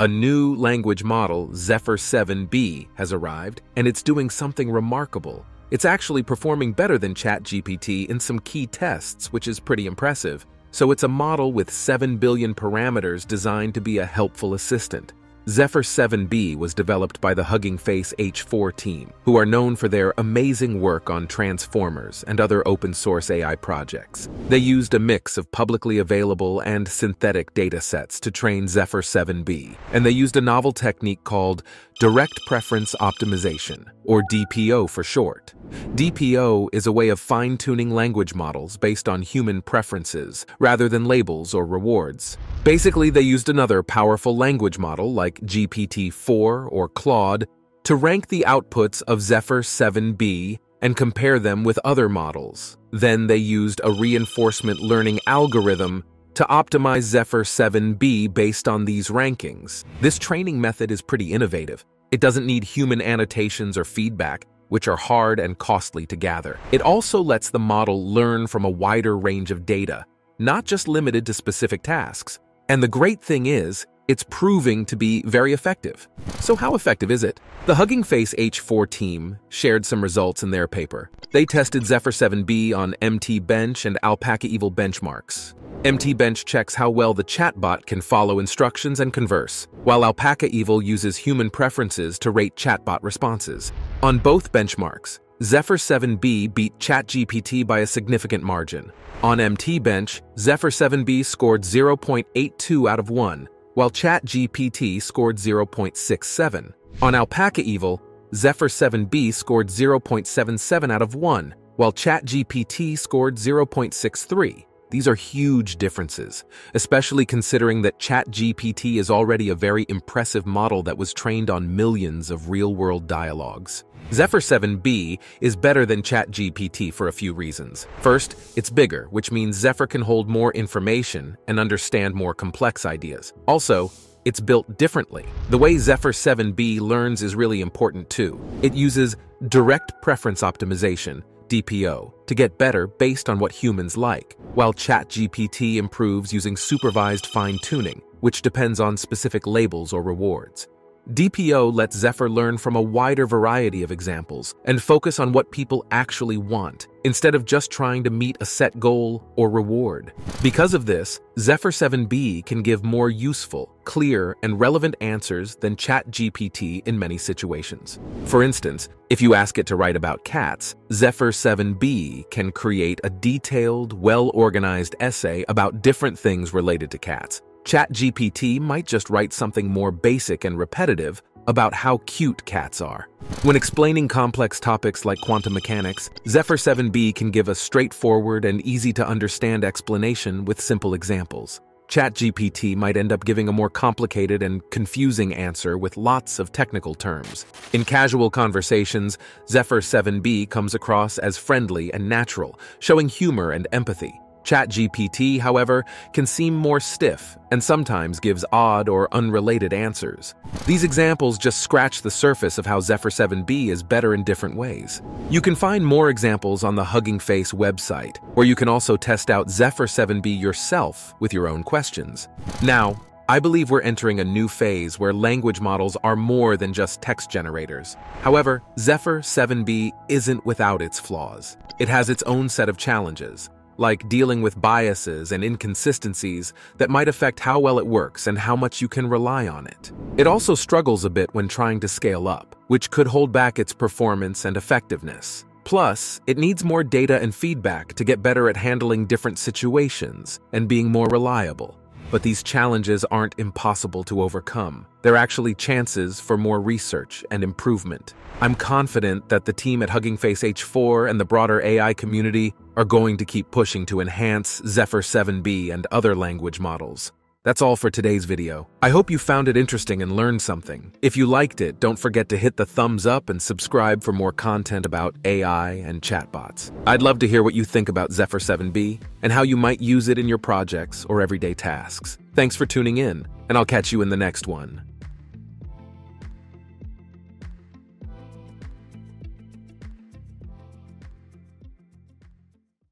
A new language model, Zephyr 7B, has arrived, and it's doing something remarkable. It's actually performing better than ChatGPT in some key tests, which is pretty impressive. So it's a model with 7 billion parameters designed to be a helpful assistant. Zephyr 7B was developed by the Hugging Face H4 team, who are known for their amazing work on Transformers and other open-source AI projects. They used a mix of publicly available and synthetic datasets to train Zephyr 7B, and they used a novel technique called Direct Preference Optimization, or DPO for short. DPO is a way of fine-tuning language models based on human preferences, rather than labels or rewards. Basically, they used another powerful language model like GPT-4 or Claude to rank the outputs of Zephyr 7B and compare them with other models. Then they used a reinforcement learning algorithm to optimize Zephyr 7B based on these rankings. This training method is pretty innovative. It doesn't need human annotations or feedback, which are hard and costly to gather. It also lets the model learn from a wider range of data, not just limited to specific tasks. And the great thing is, it's proving to be very effective. So how effective is it? The Hugging Face H4 team shared some results in their paper. They tested Zephyr 7B on MT-Bench and AlpacaEval benchmarks. MT-Bench checks how well the chatbot can follow instructions and converse, while AlpacaEval uses human preferences to rate chatbot responses. On both benchmarks, Zephyr 7B beat ChatGPT by a significant margin. On MT-Bench, Zephyr 7B scored 0.82 out of 1, while ChatGPT scored 0.67. On AlpacaEval, Zephyr 7B scored 0.77 out of 1, while ChatGPT scored 0.63. These are huge differences, especially considering that ChatGPT is already a very impressive model that was trained on millions of real-world dialogues. Zephyr 7B is better than ChatGPT for a few reasons. First, it's bigger, which means Zephyr can hold more information and understand more complex ideas. Also, it's built differently. The way Zephyr 7B learns is really important too. It uses direct preference optimization, DPO, to get better based on what humans like, while ChatGPT improves using supervised fine-tuning, which depends on specific labels or rewards. DPO lets Zephyr learn from a wider variety of examples and focus on what people actually want, instead of just trying to meet a set goal or reward. Because of this, Zephyr 7B can give more useful, clear, and relevant answers than ChatGPT in many situations. For instance, if you ask it to write about cats, Zephyr 7B can create a detailed, well-organized essay about different things related to cats. ChatGPT might just write something more basic and repetitive about how cute cats are. When explaining complex topics like quantum mechanics, Zephyr 7B can give a straightforward and easy-to-understand explanation with simple examples. ChatGPT might end up giving a more complicated and confusing answer with lots of technical terms. In casual conversations, Zephyr 7B comes across as friendly and natural, showing humor and empathy. ChatGPT, however, can seem more stiff and sometimes gives odd or unrelated answers. These examples just scratch the surface of how Zephyr 7B is better in different ways. You can find more examples on the Hugging Face website, where you can also test out Zephyr 7B yourself with your own questions. Now, I believe we're entering a new phase where language models are more than just text generators. However, Zephyr 7B isn't without its flaws. It has its own set of challenges, like dealing with biases and inconsistencies that might affect how well it works and how much you can rely on it. It also struggles a bit when trying to scale up, which could hold back its performance and effectiveness. Plus, it needs more data and feedback to get better at handling different situations and being more reliable. But these challenges aren't impossible to overcome. They're actually chances for more research and improvement. I'm confident that the team at Hugging Face H4 and the broader AI community are going to keep pushing to enhance Zephyr 7B and other language models. That's all for today's video. I hope you found it interesting and learned something. If you liked it, don't forget to hit the thumbs up and subscribe for more content about AI and chatbots. I'd love to hear what you think about Zephyr 7B and how you might use it in your projects or everyday tasks. Thanks for tuning in, and I'll catch you in the next one.